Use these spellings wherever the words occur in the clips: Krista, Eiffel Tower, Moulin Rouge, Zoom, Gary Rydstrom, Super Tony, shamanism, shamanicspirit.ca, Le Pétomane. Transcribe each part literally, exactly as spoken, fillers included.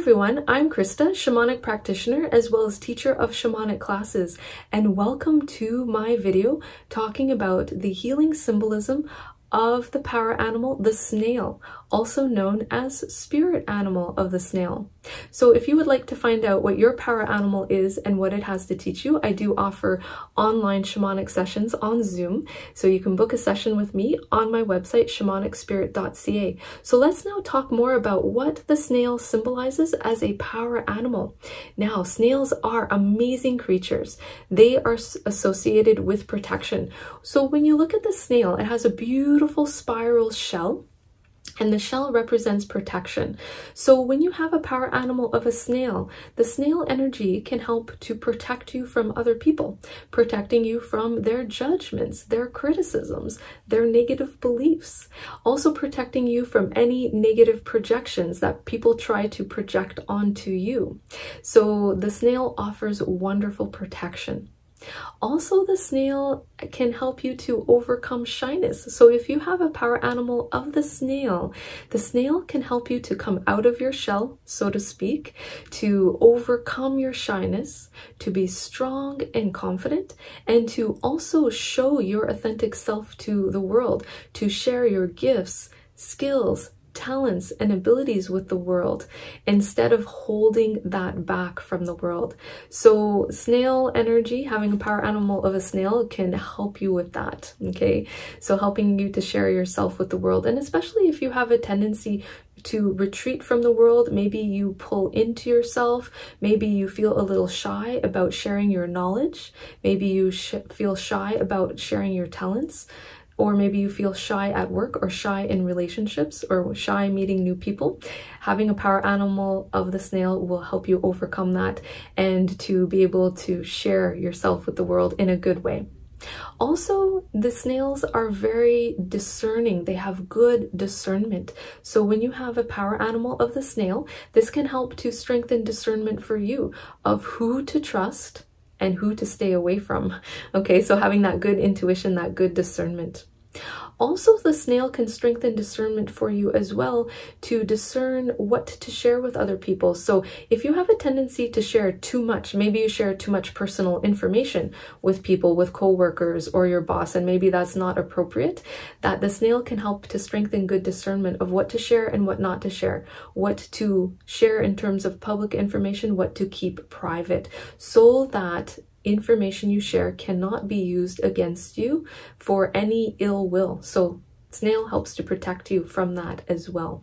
everyone, I'm Krista, shamanic practitioner as well as teacher of shamanic classes, and welcome to my video talking about the healing symbolism of the power animal, the snail, also known as spirit animal of the snail. So if you would like to find out what your power animal is and what it has to teach you, I do offer online shamanic sessions on Zoom. So you can book a session with me on my website, shamanic spirit dot c a. So let's now talk more about what the snail symbolizes as a power animal. Now, snails are amazing creatures. They are associated with protection. So when you look at the snail, it has a beautiful spiral shell, and the shell represents protection. So when you have a power animal of a snail, the snail energy can help to protect you from other people, protecting you from their judgments, their criticisms, their negative beliefs, also protecting you from any negative projections that people try to project onto you. So the snail offers wonderful protection. Also, the snail can help you to overcome shyness. So if you have a power animal of the snail, the snail can help you to come out of your shell, so to speak, to overcome your shyness, to be strong and confident, and to also show your authentic self to the world, to share your gifts, skills, talents and abilities with the world instead of holding that back from the world. So snail energy, having a power animal of a snail, can help you with that, okay? So helping you to share yourself with the world, and especially if you have a tendency to retreat from the world, maybe you pull into yourself, maybe you feel a little shy about sharing your knowledge, maybe you sh- feel shy about sharing your talents, or maybe you feel shy at work or shy in relationships or shy meeting new people. Having a power animal of the snail will help you overcome that and to be able to share yourself with the world in a good way. Also, the snails are very discerning. They have good discernment. So when you have a power animal of the snail, this can help to strengthen discernment for you of who to trust and who to stay away from. Okay, so having that good intuition, that good discernment. Also, the snail can strengthen discernment for you as well to discern what to share with other people. So if you have a tendency to share too much, maybe you share too much personal information with people, with coworkers or your boss, and maybe that's not appropriate, that the snail can help to strengthen good discernment of what to share and what not to share, what to share in terms of public information, what to keep private, so that information you share cannot be used against you for any ill will. So snail helps to protect you from that as well.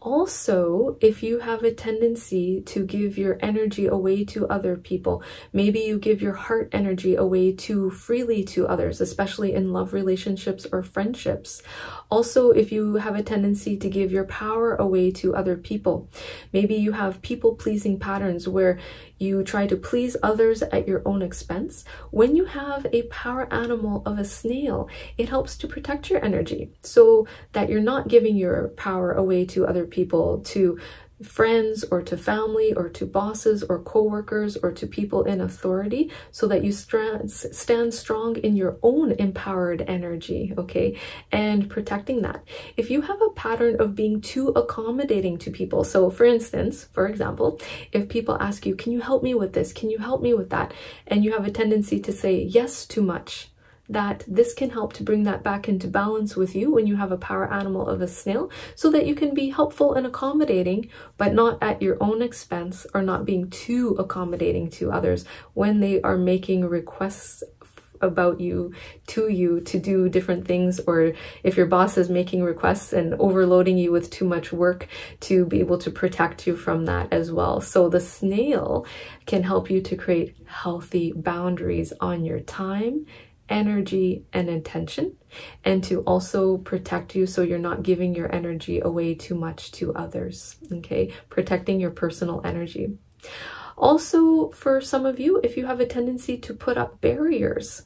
Also, if you have a tendency to give your energy away to other people, maybe you give your heart energy away too freely to others, especially in love relationships or friendships. Also, if you have a tendency to give your power away to other people, maybe you have people-pleasing patterns where you try to please others at your own expense. When you have a power animal of a snail, it helps to protect your energy so that you're not giving your power away to other people, to friends or to family or to bosses or co-workers or to people in authority, so that you st stand strong in your own empowered energy, okay, and protecting that. If you have a pattern of being too accommodating to people, so for instance, for example, if people ask you, can you help me with this, can you help me with that, and you have a tendency to say yes too much, that this can help to bring that back into balance with you when you have a power animal of a snail, so that you can be helpful and accommodating, but not at your own expense, or not being too accommodating to others when they are making requests about you, to you, to do different things, or if your boss is making requests and overloading you with too much work, to be able to protect you from that as well. So the snail can help you to create healthy boundaries on your time, energy and intention, and to also protect you so you're not giving your energy away too much to others, okay? Protecting your personal energy. Also, for some of you, if you have a tendency to put up barriers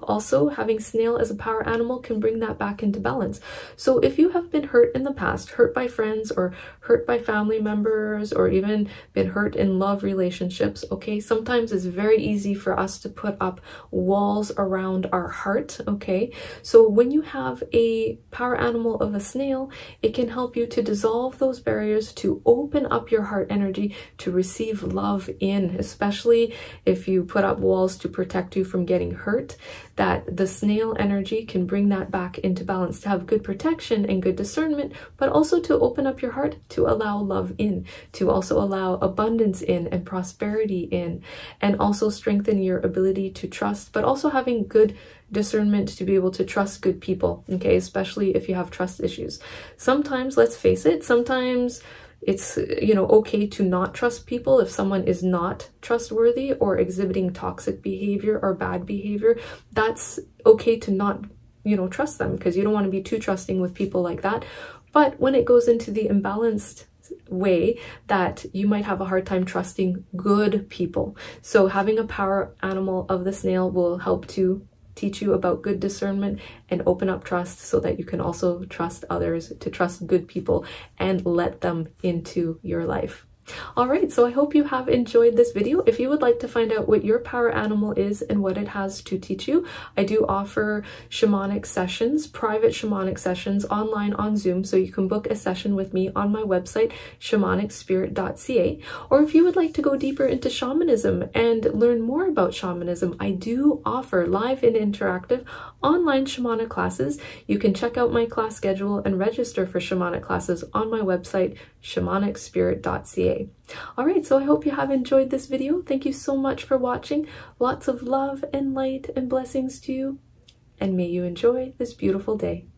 Also, having snail as a power animal can bring that back into balance. So if you have been hurt in the past, hurt by friends or hurt by family members, or even been hurt in love relationships, okay, sometimes it's very easy for us to put up walls around our heart, okay? So when you have a power animal of a snail, it can help you to dissolve those barriers, to open up your heart energy, to receive love in, especially if you put up walls to protect you from getting hurt. That the snail energy can bring that back into balance, to have good protection and good discernment, but also to open up your heart, to allow love in, to also allow abundance in and prosperity in, and also strengthen your ability to trust, but also having good discernment to be able to trust good people, okay, especially if you have trust issues. Sometimes, let's face it, sometimes it's, you know, okay to not trust people if someone is not trustworthy or exhibiting toxic behavior or bad behavior. That's okay to not, you know, trust them, because you don't want to be too trusting with people like that. But when it goes into the imbalanced way, that you might have a hard time trusting good people. So having a power animal of the snail will help to teach you about good discernment and open up trust, so that you can also trust others, to trust good people and let them into your life. Alright, so I hope you have enjoyed this video. If you would like to find out what your power animal is and what it has to teach you, I do offer shamanic sessions, private shamanic sessions online on Zoom, so you can book a session with me on my website, shamanic spirit dot c a. Or if you would like to go deeper into shamanism and learn more about shamanism, I do offer live and interactive online shamanic classes. You can check out my class schedule and register for shamanic classes on my website, shamanic spirit dot c a. Alright, so I hope you have enjoyed this video. Thank you so much for watching. Lots of love and light and blessings to you, and may you enjoy this beautiful day.